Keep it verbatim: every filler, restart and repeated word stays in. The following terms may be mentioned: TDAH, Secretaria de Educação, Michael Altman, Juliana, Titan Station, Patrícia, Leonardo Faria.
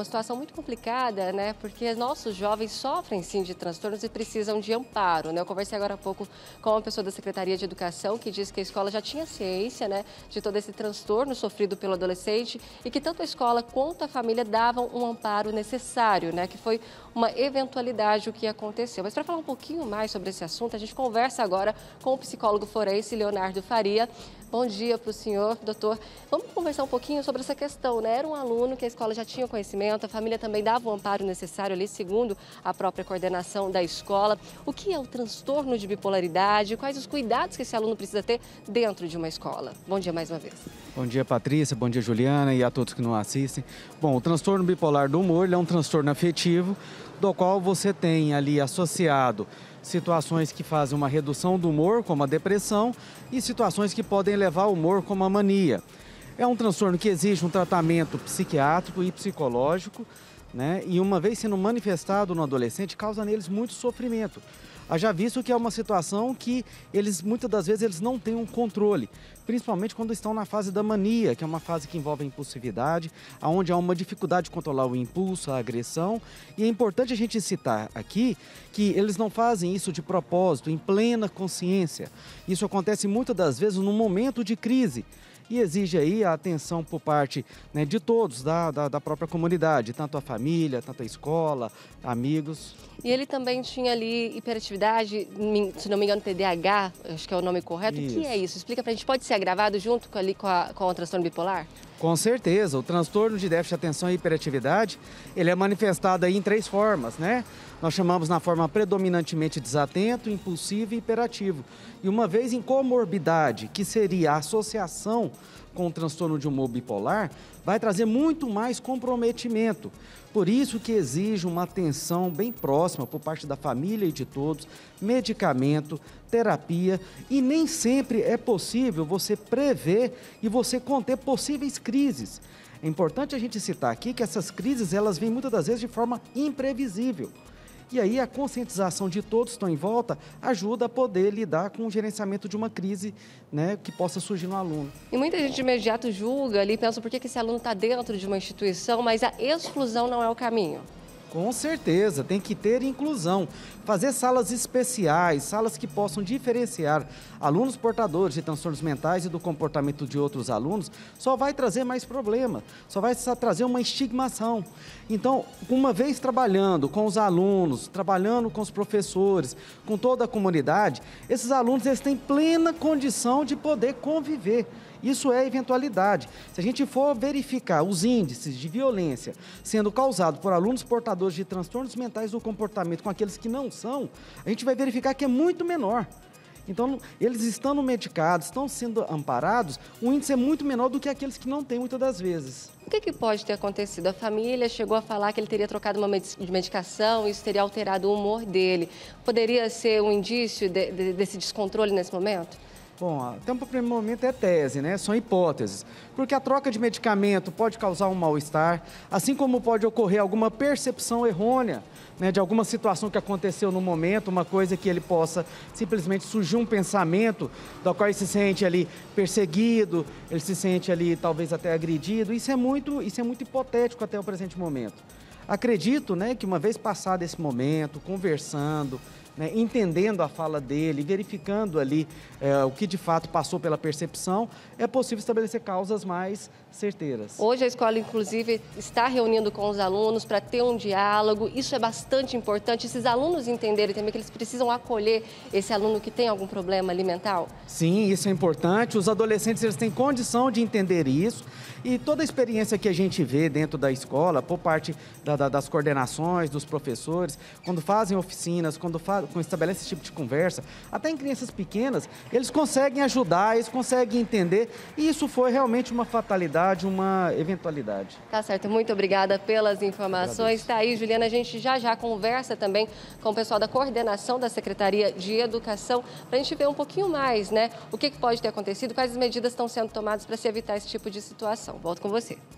uma situação muito complicada, né? Porque nossos jovens sofrem, sim, de transtornos e precisam de amparo, né? Eu conversei agora há pouco com uma pessoa da Secretaria de Educação que disse que a escola já tinha ciência, né, de todo esse transtorno sofrido pelo adolescente e que tanto a escola quanto a família davam um amparo necessário, né? Que foi uma eventualidade o que aconteceu. Mas para falar um pouquinho mais sobre esse assunto, a gente conversa agora com o psicólogo forense Leonardo Faria. Bom dia para o senhor, doutor. Vamos conversar um pouquinho sobre essa questão, né? Era um aluno que a escola já tinha conhecimento, a família também dava o amparo necessário ali, segundo a própria coordenação da escola. O que é o transtorno de bipolaridade? Quais os cuidados que esse aluno precisa ter dentro de uma escola? Bom dia mais uma vez. Bom dia, Patrícia. Bom dia, Juliana, e a todos que nos assistem. Bom, o transtorno bipolar do humor, ele é um transtorno afetivo, do qual você tem ali associado situações que fazem uma redução do humor, como a depressão, e situações que podem levar ao humor, como a mania. É um transtorno que exige um tratamento psiquiátrico e psicológico, né? E uma vez sendo manifestado no adolescente, causa neles muito sofrimento. Haja visto que é uma situação que eles, muitas das vezes, eles não têm um controle, principalmente quando estão na fase da mania, que é uma fase que envolve a impulsividade, onde há uma dificuldade de controlar o impulso, a agressão. E é importante a gente citar aqui que eles não fazem isso de propósito, em plena consciência. Isso acontece muitas das vezes num momento de crise e exige aí a atenção por parte, né, de todos, da, da, da própria comunidade, tanto a família, tanto a escola, amigos. E ele também tinha ali hiperatividade, se não me engano, T D A H, acho que é o nome correto. Isso. O que é isso? Explica pra gente, pode ser agravado junto com, ali, com, a, com o transtorno bipolar? Com certeza, o transtorno de déficit de atenção e hiperatividade, ele é manifestado aí em três formas, né? Nós chamamos na forma predominantemente desatento, impulsivo e hiperativo. E uma vez em comorbidade, que seria a associação com o transtorno de humor bipolar, vai trazer muito mais comprometimento. Por isso que exige uma atenção bem próxima por parte da família e de todos, medicamento, terapia, e nem sempre é possível você prever e você conter possíveis crises. É importante a gente citar aqui que essas crises, elas vêm muitas das vezes de forma imprevisível. E aí a conscientização de todos que estão em volta ajuda a poder lidar com o gerenciamento de uma crise, né, que possa surgir no aluno. E muita gente de imediato julga ali, pensa por que esse aluno está dentro de uma instituição, mas a exclusão não é o caminho. Com certeza, tem que ter inclusão, fazer salas especiais, salas que possam diferenciar alunos portadores de transtornos mentais e do comportamento de outros alunos, só vai trazer mais problema, só vai trazer uma estigmação. Então, uma vez trabalhando com os alunos, trabalhando com os professores, com toda a comunidade, esses alunos eles têm plena condição de poder conviver. Isso é eventualidade. Se a gente for verificar os índices de violência sendo causados por alunos portadores de transtornos mentais do comportamento com aqueles que não são, a gente vai verificar que é muito menor. Então, eles estando medicados, estão sendo amparados, o índice é muito menor do que aqueles que não têm, muitas das vezes. O que, que pode ter acontecido? A família chegou a falar que ele teria trocado uma medicação, isso teria alterado o humor dele. Poderia ser um indício de, de, desse descontrole nesse momento? Bom, até o primeiro momento é tese, né? São hipóteses, porque a troca de medicamento pode causar um mal-estar, assim como pode ocorrer alguma percepção errônea, né, de alguma situação que aconteceu no momento, uma coisa que ele possa simplesmente surgir um pensamento do qual ele se sente ali perseguido, ele se sente ali talvez até agredido. Isso é muito, isso é muito hipotético até o presente momento. Acredito, né, que uma vez passado esse momento, conversando, né, entendendo a fala dele, verificando ali é, o que de fato passou pela percepção, é possível estabelecer causas mais certeiras. Hoje a escola, inclusive, está reunindo com os alunos para ter um diálogo, isso é bastante importante, esses alunos entenderem também que eles precisam acolher esse aluno que tem algum problema alimentar? Sim, isso é importante, os adolescentes eles têm condição de entender isso, e toda a experiência que a gente vê dentro da escola, por parte da, da, das coordenações, dos professores, quando fazem oficinas, quando fazem estabelece esse tipo de conversa, até em crianças pequenas, eles conseguem ajudar, eles conseguem entender, e isso foi realmente uma fatalidade, uma eventualidade. Tá certo, muito obrigada pelas informações. Tá aí, Juliana, a gente já já conversa também com o pessoal da coordenação da Secretaria de Educação, para a gente ver um pouquinho mais, né, o que, que pode ter acontecido, quais as medidas estão sendo tomadas para se evitar esse tipo de situação. Volto com você.